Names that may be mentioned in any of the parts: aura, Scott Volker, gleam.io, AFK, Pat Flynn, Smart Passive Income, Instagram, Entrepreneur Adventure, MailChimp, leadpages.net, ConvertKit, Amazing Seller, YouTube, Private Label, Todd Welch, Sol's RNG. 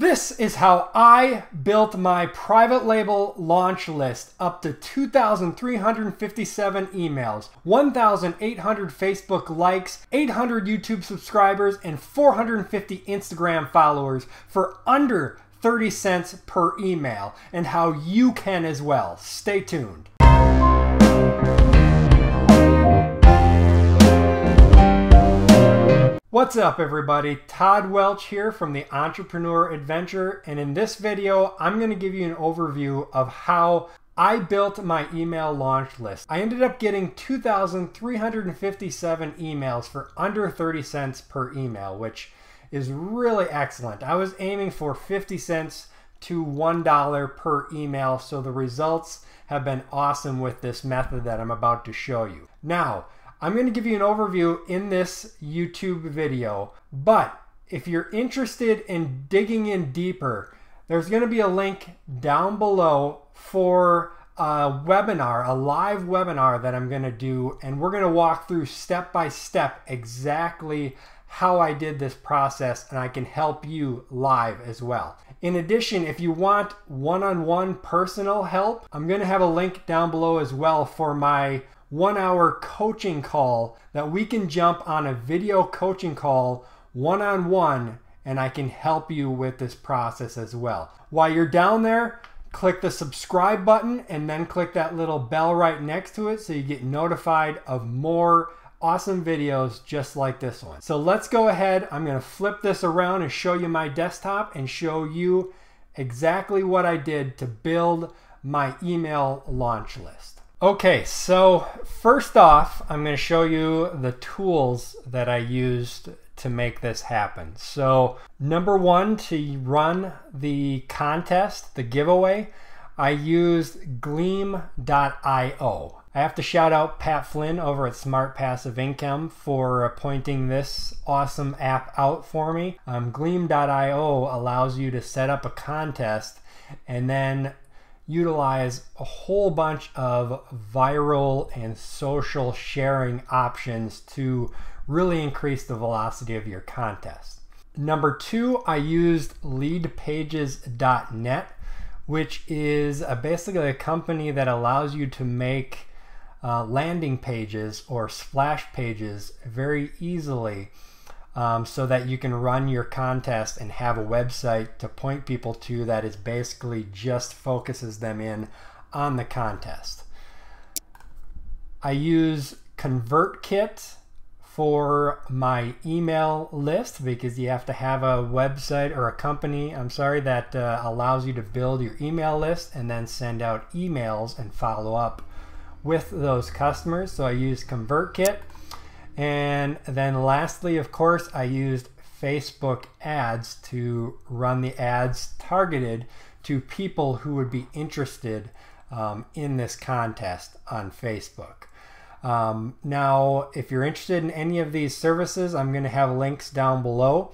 This is how I built my private label launch list up to 2,357 emails, 1,800 Facebook likes, 800 YouTube subscribers, and 450 Instagram followers for under 30 cents per email, and how you can as well. Stay tuned. What's up everybody, Todd Welch here from the Entrepreneur Adventure, and in this video I'm going to give you an overview of how I built my email launch list. I ended up getting 2,357 emails for under 30 cents per email, which is really excellent. I was aiming for 50 cents to $1 per email, so the results have been awesome with this method that I'm about to show you. Now, I'm going to give you an overview in this YouTube video, but if you're interested in digging in deeper, there's going to be a link down below for a webinar, a live webinar that I'm going to do, and we're going to walk through step by step exactly how I did this process, and I can help you live as well. In addition, if you want one-on-one personal help, I'm going to have a link down below as well for my 1-hour coaching call that we can jump on, a video coaching call one-on-one, and I can help you with this process as well. While you're down there, click the subscribe button and then click that little bell right next to it so you get notified of more awesome videos just like this one. So let's go ahead. I'm going to flip this around and show you my desktop and show you exactly what I did to build my email launch list. Okay, so first off, I'm going to show you the tools that I used to make this happen. So number one, to run the contest, the giveaway, I used gleam.io. I have to shout out Pat Flynn over at Smart Passive Income for pointing this awesome app out for me. Gleam.io allows you to set up a contest and then utilize a whole bunch of viral and social sharing options to really increase the velocity of your contest. Number two, I used leadpages.net, which is basically a company that allows you to make landing pages or splash pages very easily, so that you can run your contest and have a website to point people to that is basically just focuses them in on the contest. I use ConvertKit for my email list because you have to have a website or a company, that allows you to build your email list and then send out emails and follow up with those customers. So I use ConvertKit. And then lastly, of course, I used Facebook ads to run the ads targeted to people who would be interested in this contest on Facebook. Now, if you're interested in any of these services, I'm going to have links down below.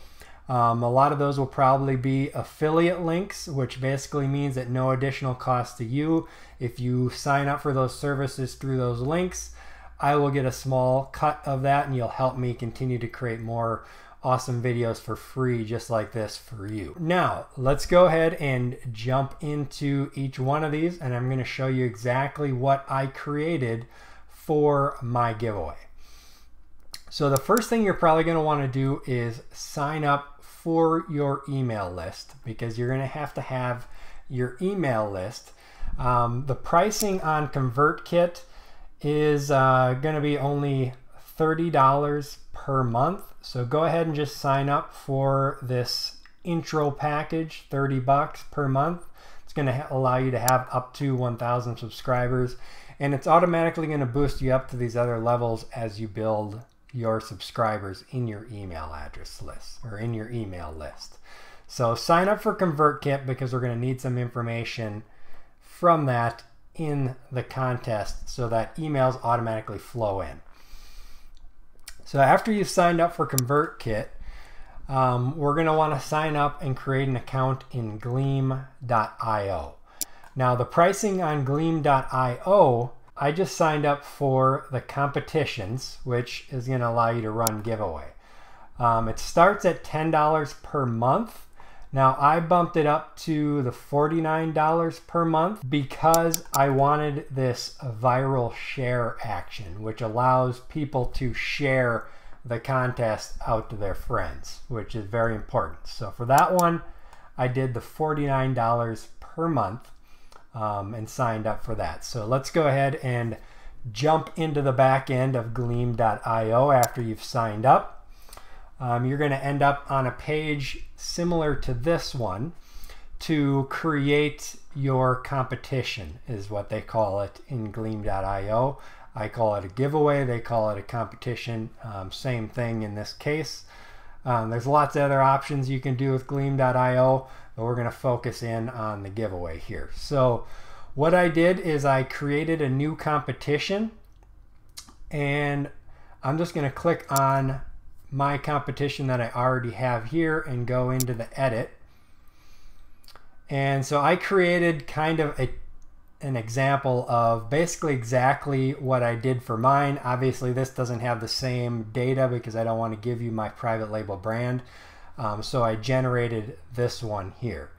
A lot of those will probably be affiliate links, which basically means at no additional cost to you. If you sign up for those services through those links, I will get a small cut of that, and you'll help me continue to create more awesome videos for free just like this for you. Now, let's go ahead and jump into each one of these, and I'm going to show you exactly what I created for my giveaway. So the first thing you're probably going to want to do is sign up for your email list, because you're going to have your email list. The pricing on ConvertKit is going to be only $30 per month. So go ahead and just sign up for this intro package, 30 bucks per month. It's going to allow you to have up to 1,000 subscribers, and it's automatically going to boost you up to these other levels as you build your subscribers in your email address list or in your email list. So sign up for ConvertKit because we're going to need some information from that in the contest so that emails automatically flow in. So after you've signed up for ConvertKit, we're going to want to sign up and create an account in Gleam.io. Now the pricing on Gleam.io, I just signed up for the competitions, which is going to allow you to run giveaway. It starts at $10 per month. Now I bumped it up to the $49 per month because I wanted this viral share action, which allows people to share the contest out to their friends, which is very important. So for that one, I did the $49 per month and signed up for that. So let's go ahead and jump into the back end of gleam.io after you've signed up. You're going to end up on a page similar to this one to create your competition, is what they call it in gleam.io. I call it a giveaway, they call it a competition. Same thing in this case. There's lots of other options you can do with gleam.io, but we're going to focus in on the giveaway here. So what I did is I created a new competition, and I'm just going to click on my competition that I already have here and go into the edit. And so I created kind of an example of basically exactly what I did for mine. Obviously this doesn't have the same data because I don't want to give you my private label brand. So I generated this one here.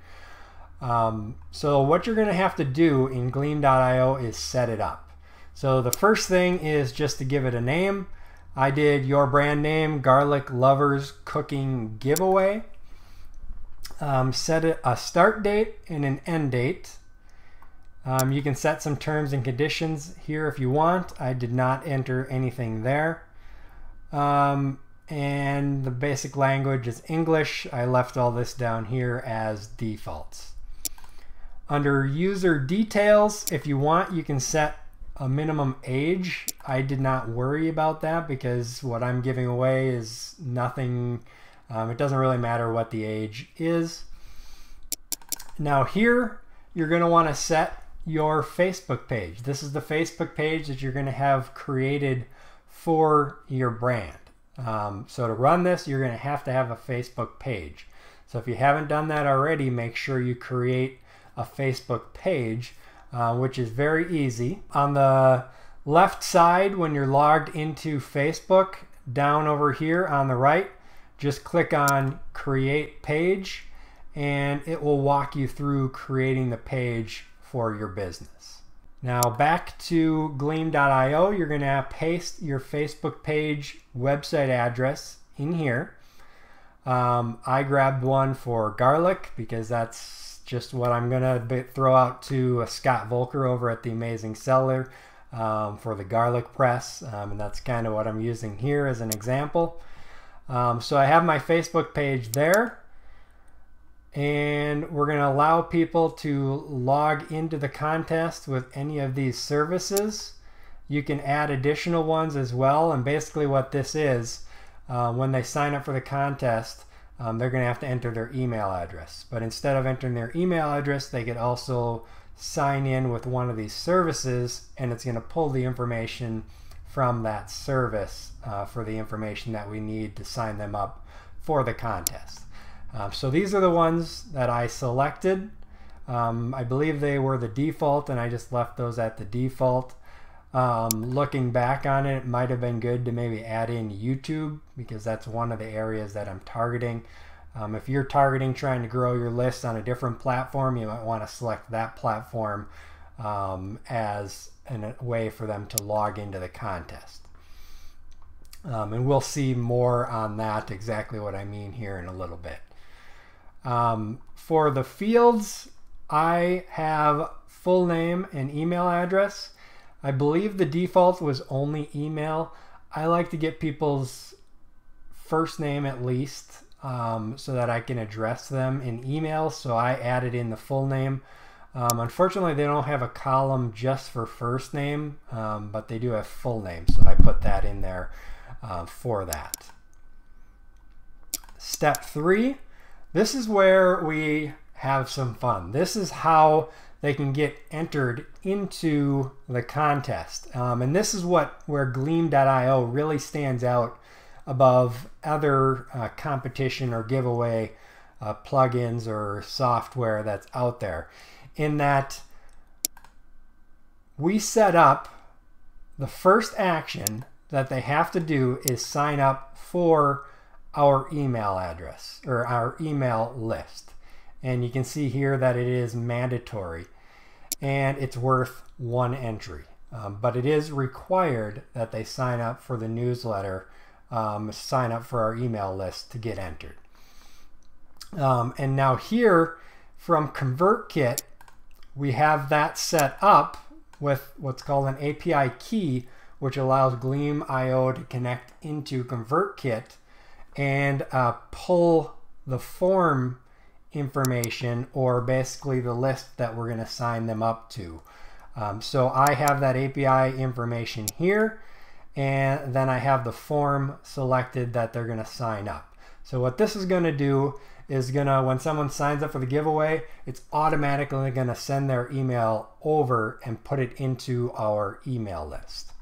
So what you're going to have to do in gleam.io is set it up. So the first thing is just to give it a name. I did your brand name, Garlic Lovers Cooking Giveaway. Set a start date and an end date. You can set some terms and conditions here if you want. I did not enter anything there. And the basic language is English. I left all this down here as defaults. Under user details, if you want, you can set a minimum age. I did not worry about that because what I'm giving away is nothing. It doesn't really matter what the age is. Now here you're going to want to set your Facebook page. This is the Facebook page that you're going to have created for your brand. So to run this, you're going to have a Facebook page. So if you haven't done that already, make sure you create a Facebook page, which is very easy. On the left side, when you're logged into Facebook, down over here on the right, just click on Create Page, and it will walk you through creating the page for your business. Now back to gleam.io, you're going to paste your Facebook page website address in here. I grabbed one for garlic because that's just what I'm gonna throw out to Scott Volker over at the Amazing Seller for the garlic press, and that's kind of what I'm using here as an example. So I have my Facebook page there, and we're gonna allow people to log into the contest with any of these services. You can add additional ones as well, and basically what this is, when they sign up for the contest, they're going to have to enter their email address. But instead of entering their email address, they could also sign in with one of these services, and it's going to pull the information from that service for the information that we need to sign them up for the contest. So these are the ones that I selected. I believe they were the default, and I just left those at the default. Looking back on it, it might have been good to maybe add in YouTube because that's one of the areas that I'm targeting. If you're targeting trying to grow your list on a different platform, you might want to select that platform as a way for them to log into the contest. And we'll see more on that, exactly what I mean here in a little bit. For the fields, I have full name and email address. I believe the default was only email. I like to get people's first name at least so that I can address them in email, so I added in the full name. Unfortunately, they don't have a column just for first name, but they do have full name, so I put that in there for that. Step 3, this is where we have some fun. This is how they can get entered into the contest. And this is where gleam.io really stands out above other competition or giveaway plugins or software that's out there, in that we set up the first action that they have to do is sign up for our email address or our email list. And you can see here that it is mandatory and it's worth one entry. But it is required that they sign up for the newsletter, sign up for our email list to get entered. And now here from ConvertKit, we have that set up with what's called an API key, which allows Gleam.io to connect into ConvertKit and pull the form information, or basically the list that we're going to sign them up to. So I have that API information here, and then I have the form selected that they're going to sign up. So what this is going to do is when someone signs up for the giveaway, it's automatically going to send their email over and put it into our email list.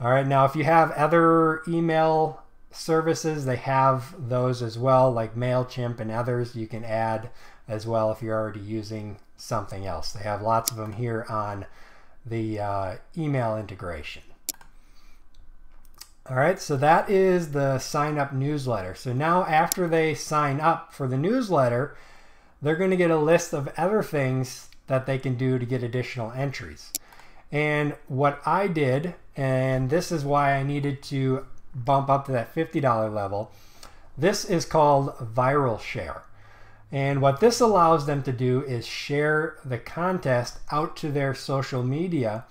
All right, now if you have other email services, they have those as well, like MailChimp and others you can add as well if you're already using something else. They have lots of them here on the email integration. All right, so that is the sign up newsletter. So now after they sign up for the newsletter, they're going to get a list of other things that they can do to get additional entries. And what I did, and this is why I needed to bump up to that $50 level, this is called viral share. And what this allows them to do is share the contest out to their social media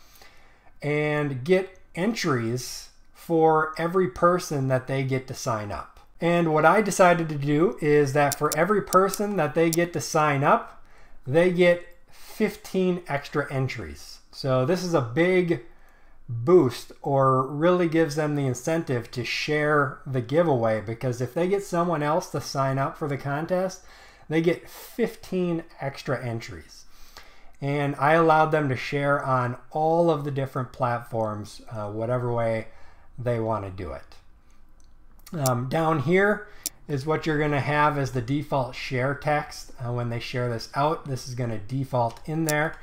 and get entries for every person that they get to sign up. And what I decided to do is that for every person that they get to sign up, they get 15 extra entries. So this is a big boost, or really gives them the incentive to share the giveaway, because if they get someone else to sign up for the contest, they get 15 extra entries. And I allowed them to share on all of the different platforms, whatever way they want to do it. Down here is what you're going to have as the default share text. When they share this out, this is going to default in there.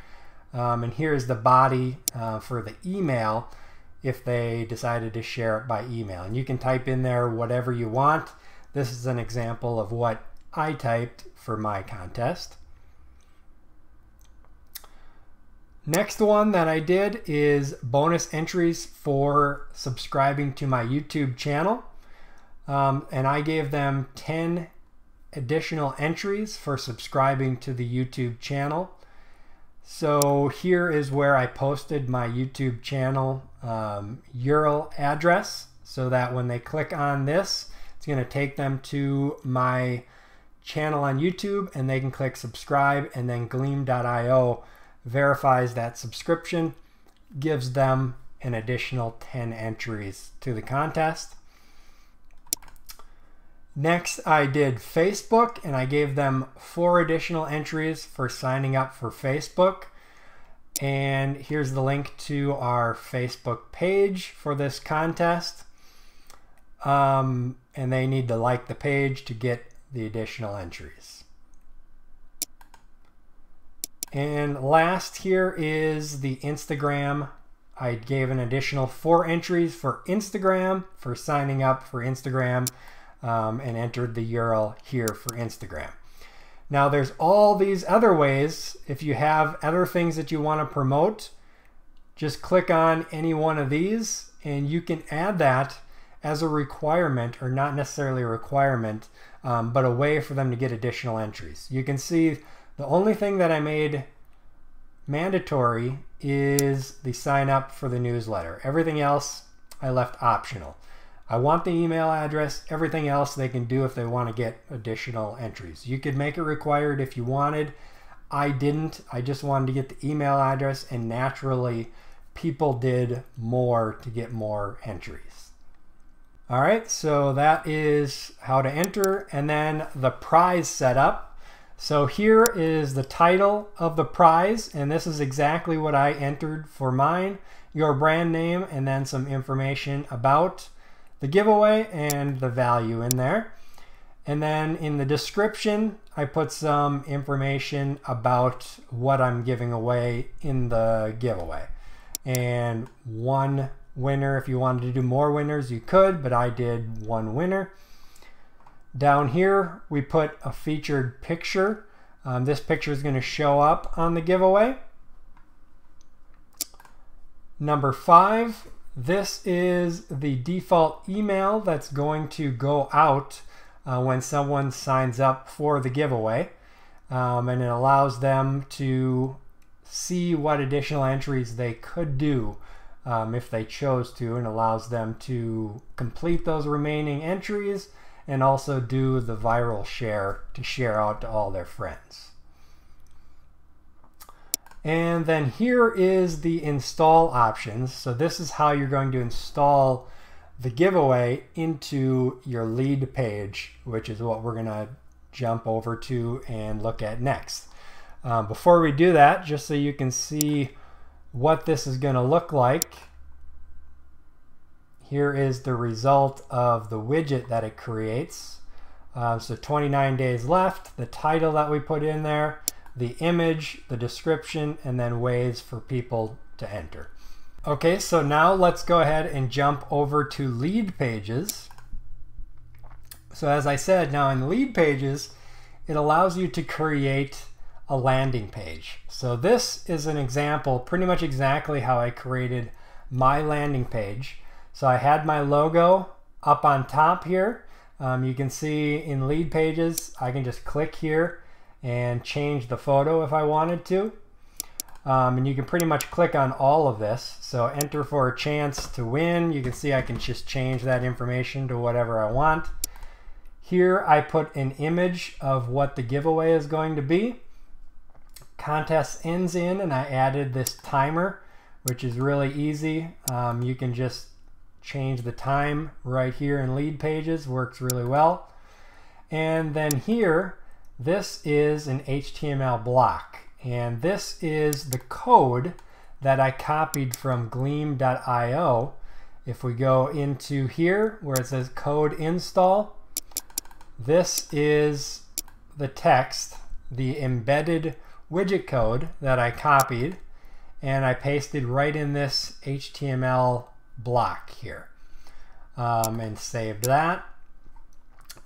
And here's the body for the email if they decided to share it by email. And you can type in there whatever you want. This is an example of what I typed for my contest. Next one that I did is bonus entries for subscribing to my YouTube channel. And I gave them 10 additional entries for subscribing to the YouTube channel. So here is where I posted my YouTube channel URL address, so that when they click on this, it's going to take them to my channel on YouTube, and they can click subscribe, and then Gleam.io verifies that subscription, gives them an additional 10 entries to the contest. Next, I did Facebook, and I gave them 4 additional entries for signing up for Facebook. And here's the link to our Facebook page for this contest. And they need to like the page to get the additional entries. And last here is the Instagram. I gave an additional 4 entries for Instagram, for signing up for Instagram. And entered the URL here for Instagram. Now there's all these other ways. If you have other things that you want to promote, just click on any one of these and you can add that as a requirement, or not necessarily a requirement, but a way for them to get additional entries. You can see the only thing that I made mandatory is the sign up for the newsletter. Everything else I left optional. I want the email address. Everything else they can do if they want to get additional entries. You could make it required if you wanted. I didn't. I just wanted to get the email address, and naturally people did more to get more entries. All right, so that is how to enter, and then the prize setup. So here is the title of the prize, and this is exactly what I entered for mine. Your brand name, and then some information about the giveaway and the value in there. And then in the description, I put some information about what I'm giving away in the giveaway. And one winner, if you wanted to do more winners, you could, but I did one winner. Down here, we put a featured picture. This picture is going to show up on the giveaway. Number 5, this is the default email that's going to go out when someone signs up for the giveaway. And it allows them to see what additional entries they could do if they chose to, and allows them to complete those remaining entries and also do the viral share to share out to all their friends. And then here is the install options. So this is how you're going to install the giveaway into your lead page, which is what we're going to jump over to and look at next. Before we do that, just so you can see what this is going to look like, here is the result of the widget that it creates. So 29 days left, the title that we put in there, the image, the description, and then ways for people to enter. Okay, so now let's go ahead and jump over to lead pages. So as I said, now in lead pages, it allows you to create a landing page. So this is an example, pretty much exactly how I created my landing page. So I had my logo up on top here. You can see in lead pages, I can just click here and change the photo if I wanted to. And you can pretty much click on all of this. So enter for a chance to win. You can see I can just change that information to whatever I want. Here I put an image of what the giveaway is going to be. Contest ends in, and I added this timer, which is really easy. You can just change the time right here in lead pages, works really well. And then here, this is an HTML block, and this is the code that I copied from gleam.io. If we go into here where it says code install, this is the text, the embedded widget code that I copied, and I pasted right in this HTML block here, and saved that.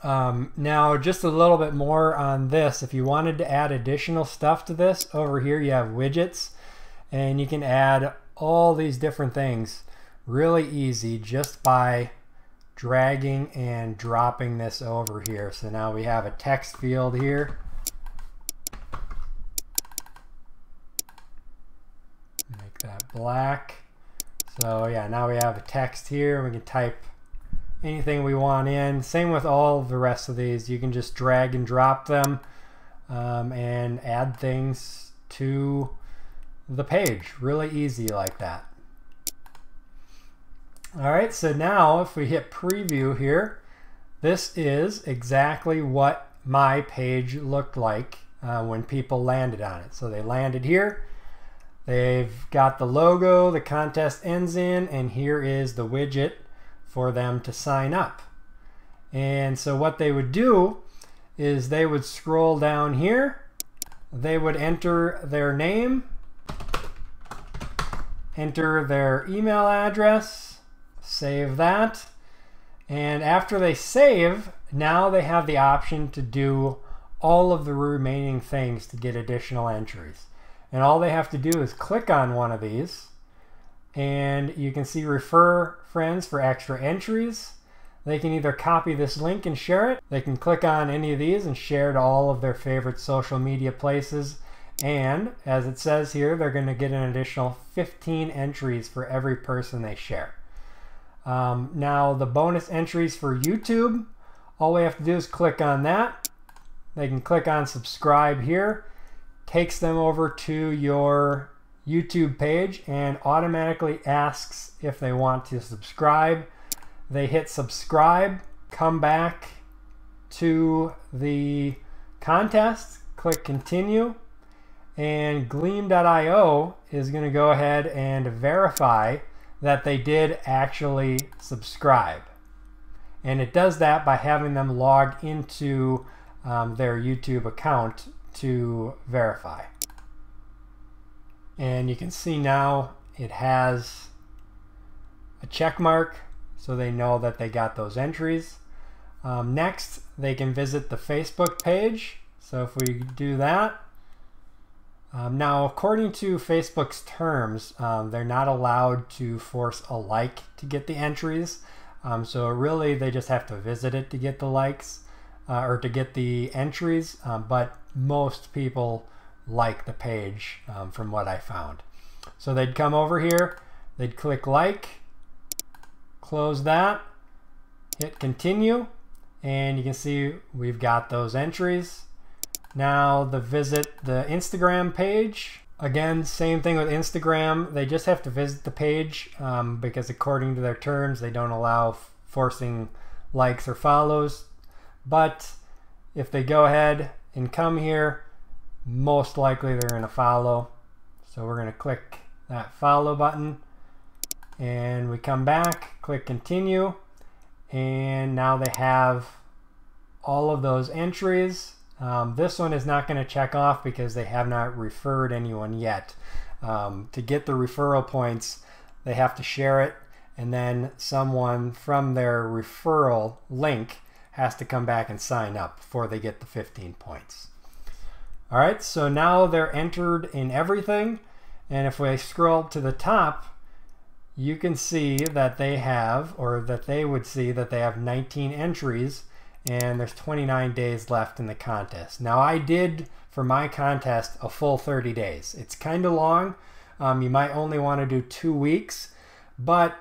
Now just a little bit more on this. If you wanted to add additional stuff to this, over here you have widgets, and you can add all these different things really easy just by dragging and dropping this over here. So now we have a text field here. Make that black. So yeah, now we have a text here. We can type anything we want in. Same with all the rest of these. You can just drag and drop them and add things to the page. Really easy like that. All right, so now if we hit preview here, this is exactly what my page looked like when people landed on it. So they landed here. They've got the logo, the contest ends in, and here is the widget for them to sign up. And so what they would do is they would scroll down here, they would enter their name, enter their email address, save that, and after they save, now they have the option to do all of the remaining things to get additional entries. And all they have to do is click on one of these, and you can see refer friends for extra entries. They can either copy this link and share it. They can click on any of these and share to all of their favorite social media places. And as it says here, they're going to get an additional 15 entries for every person they share. Now the bonus entries for YouTube, all we have to do is click on that. They can click on subscribe here. Takes them over to your YouTube page and automatically asks if they want to subscribe. They hit subscribe, come back to the contest, click continue, and Gleam.io is going to go ahead and verify that they did actually subscribe. And it does that by having them log into their YouTube account to verify. And you can see now it has a check mark, so they know that they got those entries. Next, they can visit the Facebook page. So if we do that, now according to Facebook's terms, they're not allowed to force a like to get the entries. So really they just have to visit it to get the likes or to get the entries. But most people like the page from what I found. So they'd come over here, they'd click like, close that, hit continue, and you can see we've got those entries. Now the visit the Instagram page. Again, same thing with Instagram. They just have to visit the page because according to their terms, they don't allow forcing likes or follows. But if they go ahead and come here, most likely they're going to follow. So we're going to click that follow button, and we come back, click continue, and now they have all of those entries. This one is not going to check off because they have not referred anyone yet. To get the referral points, they have to share it, and then someone from their referral link has to come back and sign up before they get the 15 points. All right, so now they're entered in everything, and if we scroll to the top, you can see that they have, or that they would see that they have 19 entries, and there's 29 days left in the contest. Now I did, for my contest, a full 30 days. It's kind of long. You might only want to do 2 weeks, but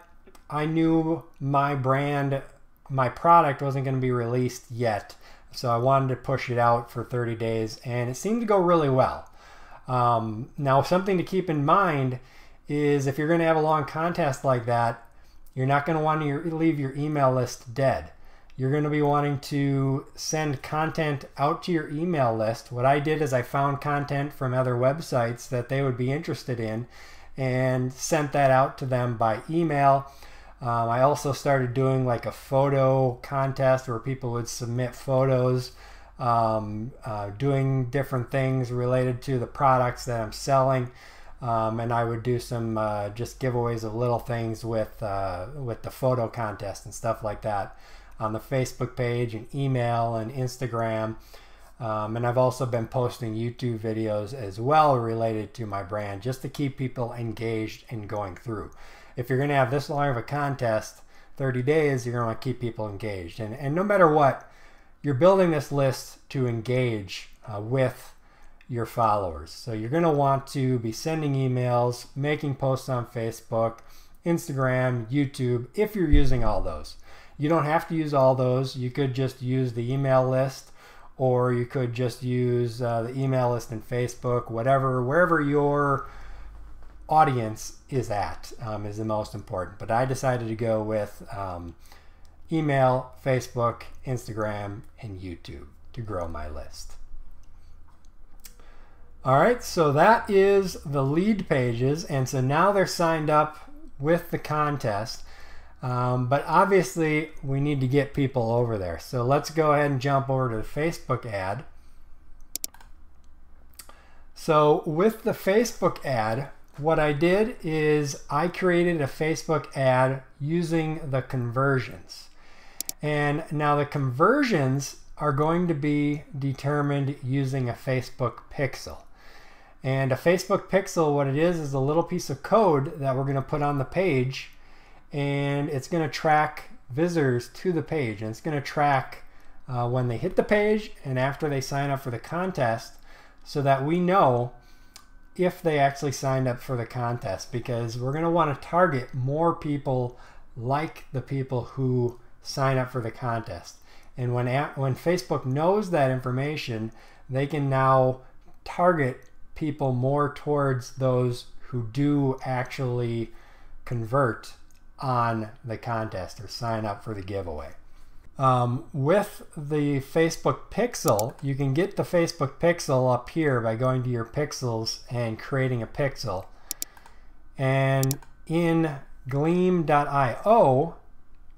I knew my brand, my product wasn't going to be released yet. So I wanted to push it out for 30 days, and it seemed to go really well. Now something to keep in mind is if you're going to have a long contest like that, you're not going to want to leave your email list dead. You're going to be wanting to send content out to your email list. What I did is I found content from other websites that they would be interested in and sent that out to them by email. I also started doing like a photo contest where people would submit photos, doing different things related to the products that I'm selling. And I would do some just giveaways of little things with the photo contest and stuff like that on the Facebook page and email and Instagram. And I've also been posting YouTube videos as well related to my brand just to keep people engaged and going through. If you're going to have this long of a contest, 30 days, you're going to keep people engaged. And no matter what, you're building this list to engage with your followers. So you're going to want to be sending emails, making posts on Facebook, Instagram, YouTube, if you're using all those. You don't have to use all those. You could just use the email list, or you could just use the email list and Facebook, whatever, wherever your audience is at is the most important. But I decided to go with email, Facebook, Instagram, and YouTube to grow my list. All right, so that is the lead pages. And so now they're signed up with the contest. But obviously we need to get people over there. So let's go ahead and jump over to the Facebook ad. So with the Facebook ad, what I did is I created a Facebook ad using the conversions. And now the conversions are going to be determined using a Facebook pixel. And a Facebook pixel, what it is a little piece of code that we're going to put on the page, and it's going to track visitors to the page, and it's going to track when they hit the page and after they sign up for the contest, so that we know if they actually signed up for the contest, because we're going to want to target more people like the people who sign up for the contest. And when Facebook knows that information, they can now target people more towards those who do actually convert on the contest or sign up for the giveaway. With the Facebook pixel, you can get the Facebook pixel up here by going to your pixels and creating a pixel. And in gleam.io,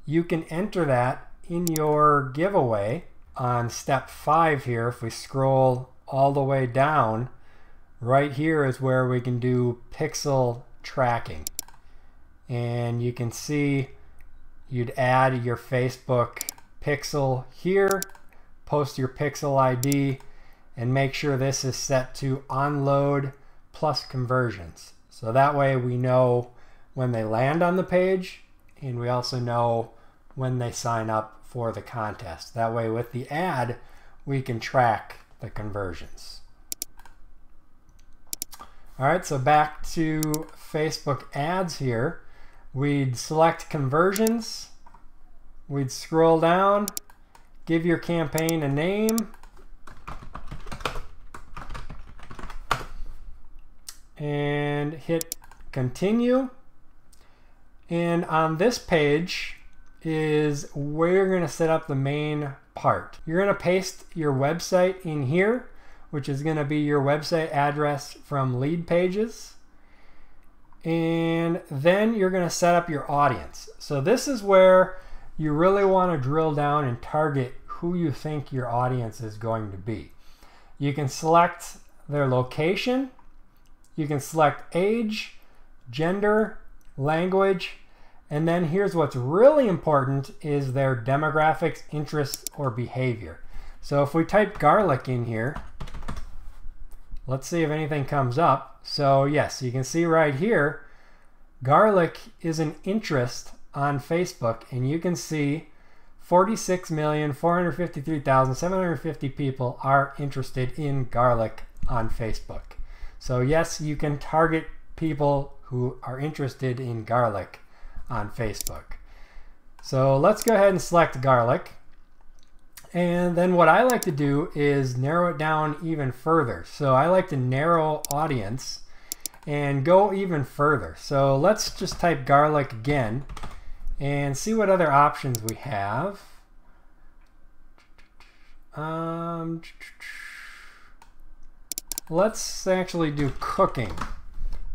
you can enter that in your giveaway on step 5 here. If we scroll all the way down, right here is where we can do pixel tracking. And you can see you'd add your Facebook pixel here post your pixel ID, and make sure this is set to onload plus conversions. So that way we know when they land on the page, and we also know when they sign up for the contest. That way with the ad, we can track the conversions. All right, so back to Facebook ads here. We'd select conversions, we'd scroll down, give your campaign a name, and hit continue. And on this page is where you're going to set up the main part. You're going to paste your website in here, which is going to be your website address from lead pages. And then you're going to set up your audience. So this is where you really want to drill down and target who you think your audience is going to be. You can select their location. You can select age, gender, language, and then here's what's really important is their demographics, interests, or behavior. So if we type garlic in here, let's see if anything comes up. So yes, you can see right here, garlic is an interest on Facebook, and you can see 46,453,750 people are interested in garlic on Facebook. So yes, you can target people who are interested in garlic on Facebook. So let's go ahead and select garlic. And then what I like to do is narrow it down even further. So I like to narrow audience and go even further. So let's just type garlic again and see what other options we have. Let's actually do cooking.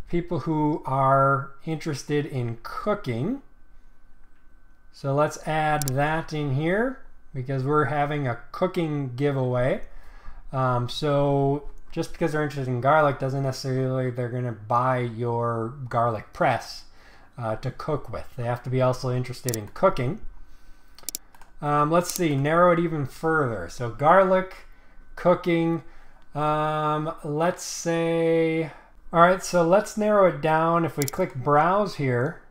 People who are interested in cooking. So let's add that in here because we're having a cooking giveaway. So just because they're interested in garlic doesn't necessarily they're going to buy your garlic press to cook with. They have to be also interested in cooking. Let's see, narrow it even further. So garlic, cooking, let's say, all right, so let's narrow it down. If we click browse here,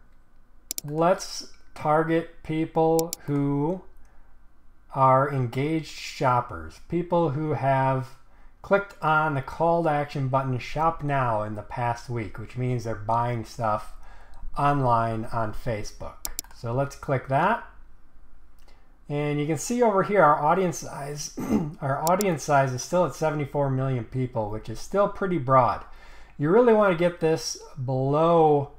let's target people who are engaged shoppers, people who have clicked on the call to action button to shop now in the past week, which means they're buying stuff online on Facebook. So let's click that. And you can see over here our audience size is still at 74 million people, which is still pretty broad. You really want to get this below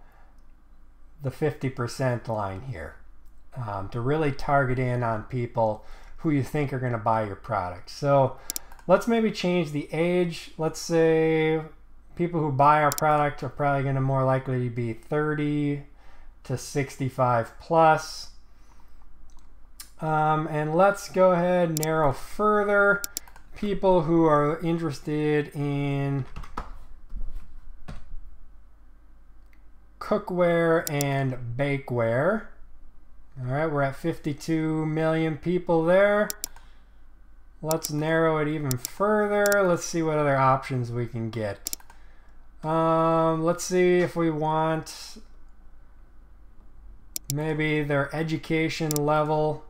the 50% line here to really target in on people who you think are going to buy your product. So let's maybe change the age. Let's say people who buy our product are probably going to more likely to be 30 to 65 plus. And let's go ahead and narrow further. People who are interested in cookware and bakeware. All right, we're at 52 million people there. Let's narrow it even further. Let's see what other options we can get. Let's see if we want maybe their education level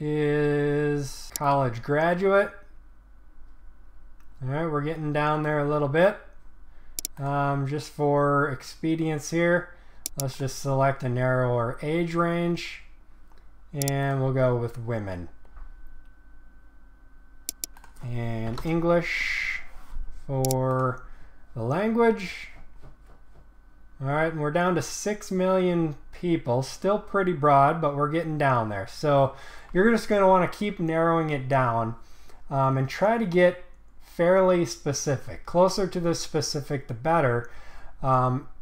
is college graduate. All right, we're getting down there a little bit. Just for expedience here, let's just select a narrower age range and we'll go with women. And English for the language. All right, and we're down to 6 million people, still pretty broad, but we're getting down there. So you're just going to want to keep narrowing it down and try to get fairly specific. Closer to the specific, the better.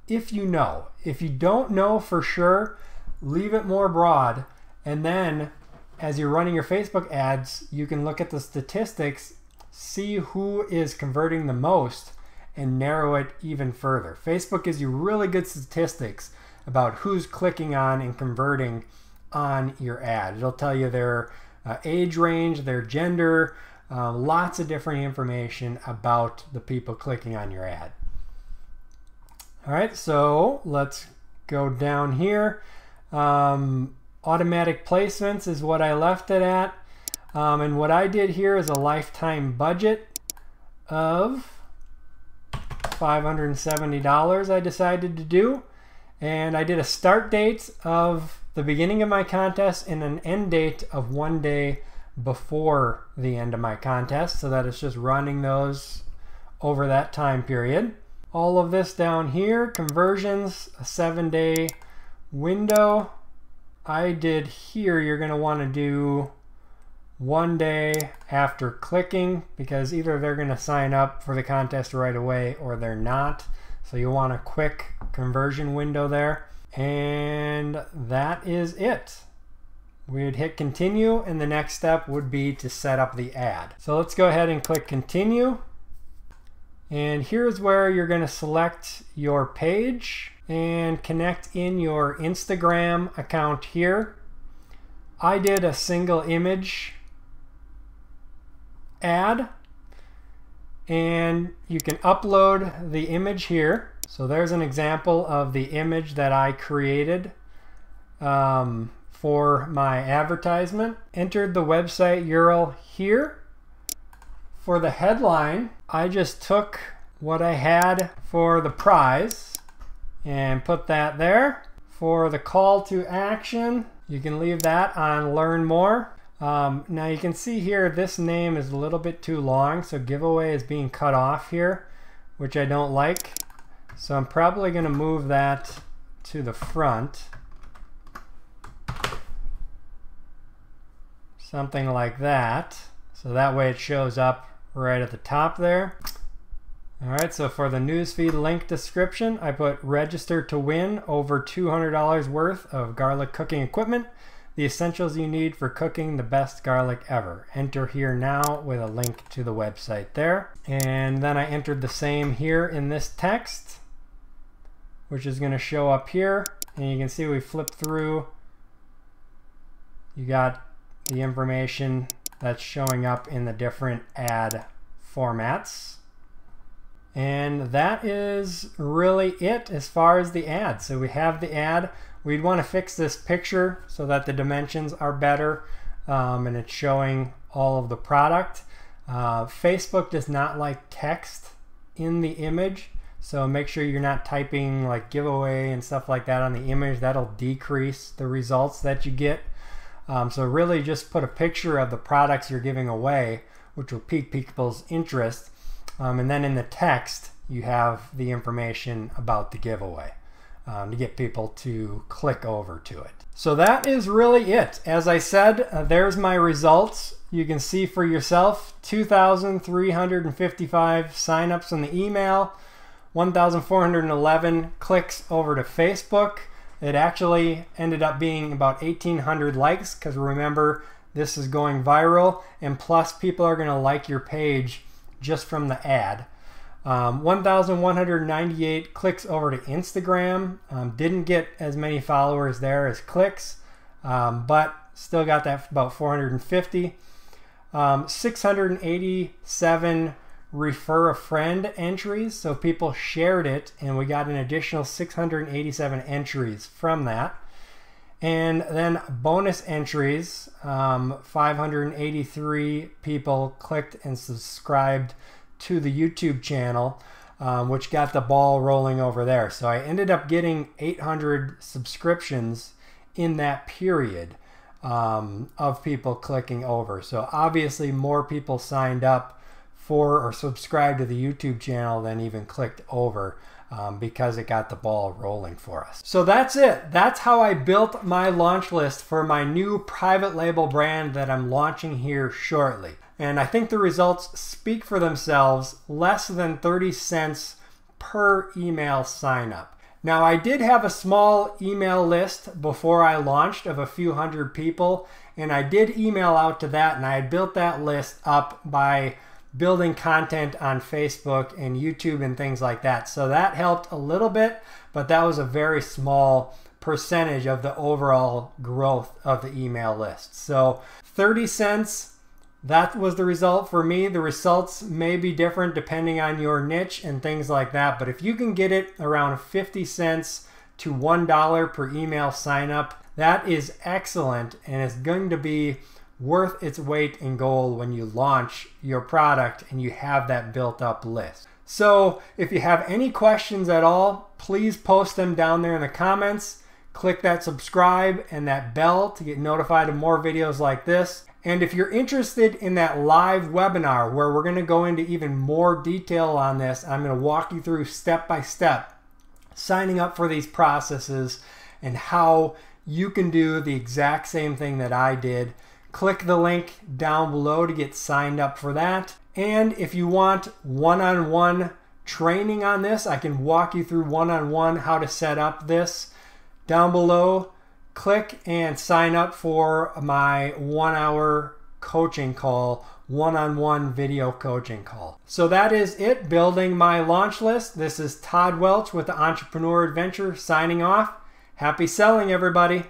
If you know. If you don't know for sure, leave it more broad. And then as you're running your Facebook ads, you can look at the statistics, see who is converting the most, and narrow it even further. Facebook gives you really good statistics about who's clicking on and converting on your ad. It'll tell you their age range, their gender, lots of different information about the people clicking on your ad. All right, so let's go down here. Automatic placements is what I left it at. And what I did here is a lifetime budget of $570 I decided to do. And I did a start date of the beginning of my contest and an end date of one day before the end of my contest, so that it's just running those over that time period. All of this down here, conversions, a 7-day window. I did here, you're going to want to do one day after clicking, because either they're going to sign up for the contest right away or they're not. So you want a quick conversion window there. And that is it. We'd hit continue, and the next step would be to set up the ad. So let's go ahead and click continue. And here's where you're going to select your page and connect in your Instagram account here. I did a single image ad, and you can upload the image here. So there's an example of the image that I created for my advertisement. Entered the website URL here. For the headline, I just took what I had for the prize and put that there. For the call to action, you can leave that on Learn More. Now you can see here this name is a little bit too long, so giveaway is being cut off here, which I don't like. So I'm probably going to move that to the front. Something like that. So that way it shows up right at the top there. All right, so for the newsfeed link description, I put register to win over $200 worth of garlic cooking equipment, the essentials you need for cooking the best garlic ever. Enter here now with a link to the website there. And then I entered the same here in this text, which is going to show up here. And you can see we flip through. You got the information that's showing up in the different ad formats. And that is really it as far as the ad. So we have the ad. We'd want to fix this picture so that the dimensions are better and it's showing all of the product. Facebook does not like text in the image, so make sure you're not typing like giveaway and stuff like that on the image. That'll decrease the results that you get. So really just put a picture of the products you're giving away, which will pique people's interest. And then in the text, you have the information about the giveaway to get people to click over to it. So that is really it. As I said, there's my results. You can see for yourself, 2,355 signups in the email, 1,411 clicks over to Facebook. It actually ended up being about 1,800 likes, because remember, this is going viral, and plus people are going to like your page just from the ad. 1,198 clicks over to Instagram. Didn't get as many followers there as clicks, but still got that about 450. 687 refer a friend entries, so people shared it, and we got an additional 687 entries from that. And then bonus entries, 583 people clicked and subscribed to the YouTube channel, which got the ball rolling over there. So I ended up getting 800 subscriptions in that period of people clicking over. So obviously more people signed up for or subscribed to the YouTube channel than even clicked over. Because it got the ball rolling for us. So that's it. That's how I built my launch list for my new private label brand that I'm launching here shortly. And I think the results speak for themselves, less than 30 cents per email sign up. Now I did have a small email list before I launched of a few hundred people, and I did email out to that, and I had built that list up by building content on Facebook and YouTube and things like that. So that helped a little bit, but that was a very small percentage of the overall growth of the email list. So 30 cents, that was the result for me. The results may be different depending on your niche and things like that, but if you can get it around 50 cents to $1 per email sign up, that is excellent, and it's going to be worth its weight in gold when you launch your product and you have that built up list. So if you have any questions at all, please post them down there in the comments. Click that subscribe and that bell to get notified of more videos like this. And if you're interested in that live webinar where we're going to go into even more detail on this, I'm going to walk you through step by step signing up for these processes and how you can do the exact same thing that I did. Click the link down below to get signed up for that. And if you want one-on-one training on this, I can walk you through one-on-one how to set up this. Down below, click and sign up for my one-hour coaching call, one-on-one video coaching call. So that is it, building my launch list. This is Todd Welch with the Entrepreneur Adventure signing off. Happy selling, everybody.